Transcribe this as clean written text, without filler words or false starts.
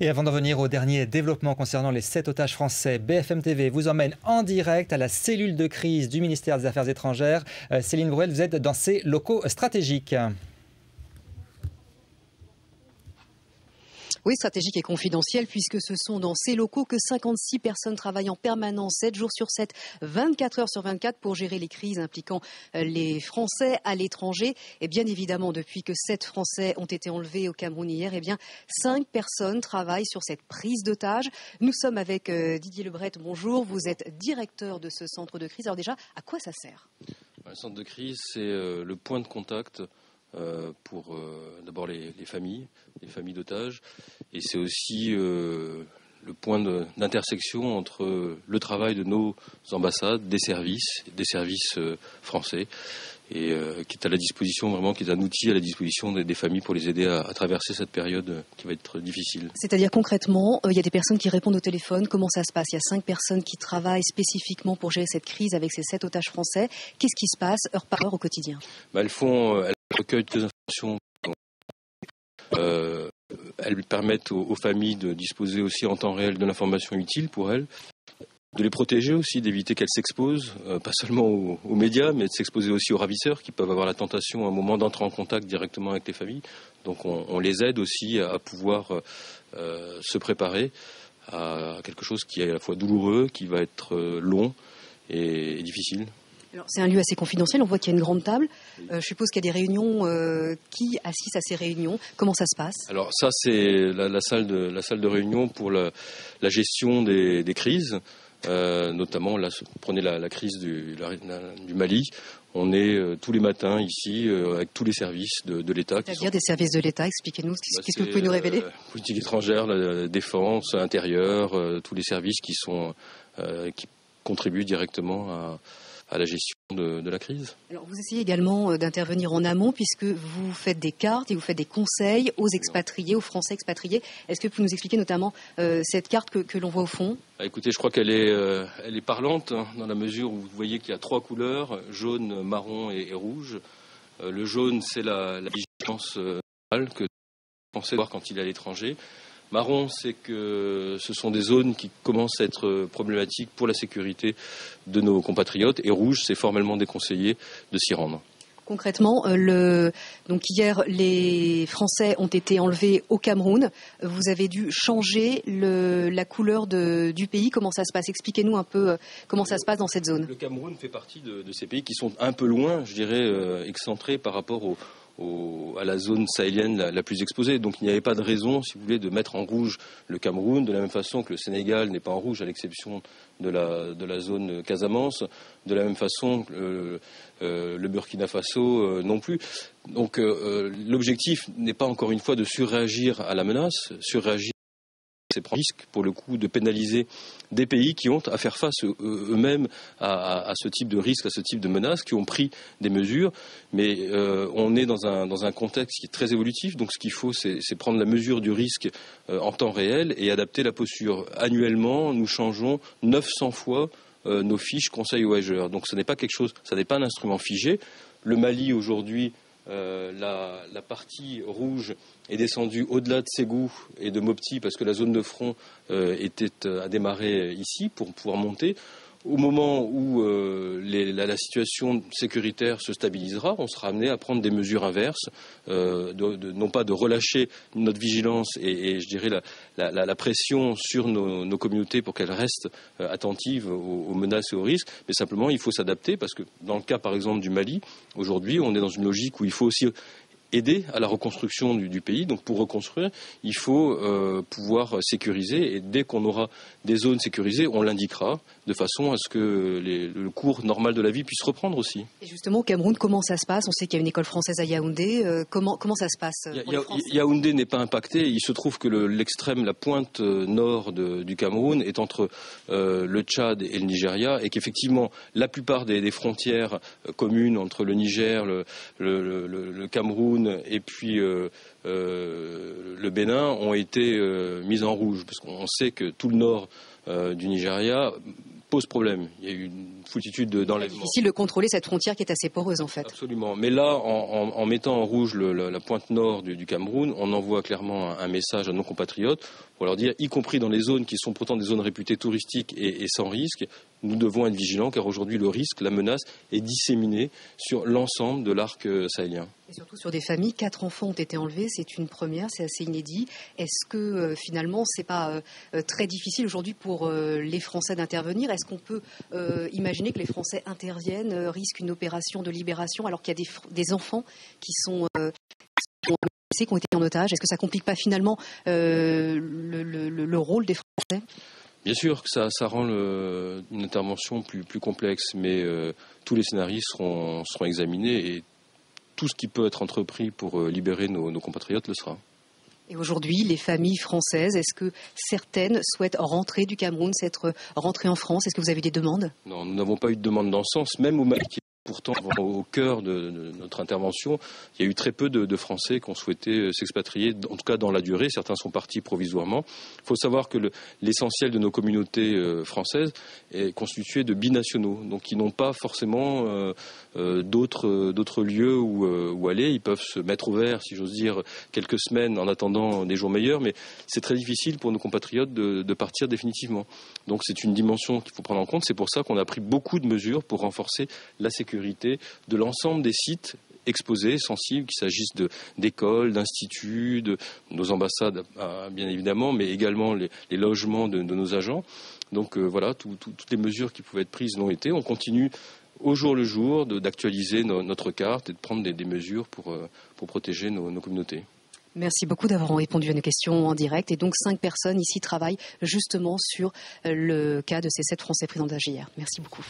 Et avant d'en venir au dernier développement concernant les 7 otages français, BFM TV vous emmène en direct à la cellule de crise du ministère des Affaires étrangères. Céline Brouel, vous êtes dans ces locaux stratégiques. Oui, stratégique et confidentiel, puisque ce sont dans ces locaux que 56 personnes travaillent en permanence, 7 jours sur 7, 24 heures sur 24, pour gérer les crises impliquant les Français à l'étranger. Et bien évidemment, depuis que 7 Français ont été enlevés au Cameroun hier, et bien 5 personnes travaillent sur cette prise d'otage. Nous sommes avec Didier Lebret, bonjour, vous êtes directeur de ce centre de crise. Alors déjà, à quoi ça sert? Le centre de crise, c'est le point de contact pour d'abord les familles d'otages, et c'est aussi le point d'intersection entre le travail de nos ambassades, des services français, et qui est à la disposition, vraiment, qui est un outil à la disposition des familles pour les aider à traverser cette période qui va être difficile. C'est-à-dire concrètement, il y a des personnes qui répondent au téléphone, comment ça se passe? Il y a 5 personnes qui travaillent spécifiquement pour gérer cette crise avec ces 7 otages français. Qu'est-ce qui se passe heure par heure au quotidien? Elles recueillent des informations, elles permettent aux familles de disposer aussi en temps réel de l'information utile pour elles, de les protéger aussi, d'éviter qu'elles s'exposent, pas seulement aux médias, mais de s'exposer aussi aux ravisseurs qui peuvent avoir la tentation à un moment d'entrer en contact directement avec les familles. Donc on les aide aussi à pouvoir se préparer à quelque chose qui est à la fois douloureux, qui va être long et difficile. C'est un lieu assez confidentiel, on voit qu'il y a une grande table. Je suppose qu'il y a des réunions. Qui assiste à ces réunions? Comment ça se passe? Alors ça, c'est la salle de réunion pour la gestion des crises. Notamment, là, prenez la crise du Mali. On est tous les matins ici avec tous les services de l'État. C'est-à-dire des services de l'État, expliquez-nous, qu'est-ce que vous pouvez nous révéler? Politique étrangère, la défense, intérieure, tous les services qui contribuent directement à la gestion de la crise. Alors vous essayez également d'intervenir en amont, puisque vous faites des cartes et vous faites des conseils aux expatriés, aux Français expatriés. Est-ce que vous pouvez nous expliquer notamment cette carte que l'on voit au fond? Écoutez, je crois qu'elle est parlante, hein, dans la mesure où vous voyez qu'il y a 3 couleurs, jaune, marron et rouge. Le jaune, c'est la vigilance que les Français doivent avoir quand il est à l'étranger. Marron, c'est que ce sont des zones qui commencent à être problématiques pour la sécurité de nos compatriotes. Et rouge, c'est formellement déconseillé de s'y rendre. Concrètement, donc hier, les Français ont été enlevés au Cameroun. Vous avez dû changer la couleur du pays. Comment ça se passe? Expliquez-nous un peu comment ça se passe dans cette zone. Le Cameroun fait partie de ces pays qui sont un peu loin, je dirais, excentrés par rapport à la zone sahélienne la plus exposée. Donc il n'y avait pas de raison, si vous voulez, de mettre en rouge le Cameroun, de la même façon que le Sénégal n'est pas en rouge, à l'exception de la zone Casamance, de la même façon que le Burkina Faso non plus. Donc l'objectif n'est pas, encore une fois, de surréagir à la menace, surréagir, c'est prendre risque, pour le coup, de pénaliser des pays qui ont à faire face eux-mêmes à ce type de risque, à ce type de menace, qui ont pris des mesures. Mais on est dans un contexte qui est très évolutif, donc ce qu'il faut, c'est prendre la mesure du risque en temps réel et adapter la posture. Annuellement, nous changeons 900 fois nos fiches conseil voyageurs. Donc ce n'est pas quelque chose, ça n'est pas un instrument figé. Le Mali, aujourd'hui, la partie rouge est descendue au-delà de Ségou et de Mopti, parce que la zone de front a démarré ici pour pouvoir monter. Au moment où la situation sécuritaire se stabilisera, on sera amené à prendre des mesures inverses, non pas de relâcher notre vigilance et je dirais la pression sur nos communautés pour qu'elles restent attentives aux menaces et aux risques, mais simplement il faut s'adapter, parce que dans le cas par exemple du Mali, aujourd'hui on est dans une logique où il faut aussi aider à la reconstruction du pays. Donc pour reconstruire, il faut pouvoir sécuriser, et dès qu'on aura des zones sécurisées, on l'indiquera, de façon à ce que le cours normal de la vie puisse reprendre aussi. Et justement, au Cameroun, comment ça se passe? On sait qu'il y a une école française à Yaoundé. Comment ça se passe pour les Français? Yaoundé n'est pas impacté. Il se trouve que l'extrême, la pointe nord du Cameroun, est entre le Tchad et le Nigeria, et qu'effectivement, la plupart des frontières communes entre le Niger, le Cameroun, et puis le Bénin ont été mis en rouge, parce qu'on sait que tout le nord du Nigeria pose problème. Il y a eu une foultitude d'enlèvements. C'est difficile de contrôler cette frontière qui est assez poreuse en fait. Absolument. Mais là, en mettant en rouge la pointe nord du Cameroun, on envoie clairement un message à nos compatriotes pour leur dire, y compris dans les zones qui sont pourtant des zones réputées touristiques et sans risque, nous devons être vigilants car aujourd'hui le risque, la menace est disséminée sur l'ensemble de l'arc sahélien. Et surtout sur des familles, 4 enfants ont été enlevés, c'est une première, c'est assez inédit. Est-ce que finalement c'est pas très difficile aujourd'hui pour les Français d'intervenir? Est-ce qu'on peut imaginer que les Français interviennent, risquent une opération de libération alors qu'il y a des enfants qui sont blessés, qui ont été en otage? Est-ce que ça complique pas finalement le rôle des Français? Bien sûr que ça rend une intervention plus complexe, mais tous les scénarios seront examinés et tout ce qui peut être entrepris pour libérer nos compatriotes le sera. Et aujourd'hui, les familles françaises, est-ce que certaines souhaitent rentrer du Cameroun, rentrer en France? Est-ce que vous avez des demandes? Non, nous n'avons pas eu de demande dans ce sens, même au Mali, qui est pourtant au cœur de notre intervention. Il y a eu très peu de Français qui ont souhaité s'expatrier, en tout cas dans la durée. Certains sont partis provisoirement. Il faut savoir que l'essentiel de nos communautés françaises est constitué de binationaux, donc qui n'ont pas forcément d'autres lieux où aller. Ils peuvent se mettre au vert, si j'ose dire, quelques semaines en attendant des jours meilleurs, mais c'est très difficile pour nos compatriotes de partir définitivement. Donc c'est une dimension qu'il faut prendre en compte. C'est pour ça qu'on a pris beaucoup de mesures pour renforcer la sécurité de l'ensemble des sites exposés, sensibles, qu'il s'agisse d'écoles, d'instituts, de nos ambassades, bien évidemment, mais également les logements de nos agents. Donc voilà, toutes les mesures qui pouvaient être prises l'ont été. On continue au jour le jour d'actualiser notre carte et de prendre des mesures pour protéger nos communautés. Merci beaucoup d'avoir répondu à nos questions en direct. Et donc 5 personnes ici travaillent justement sur le cas de ces 7 Français pris en otage hier. Merci beaucoup.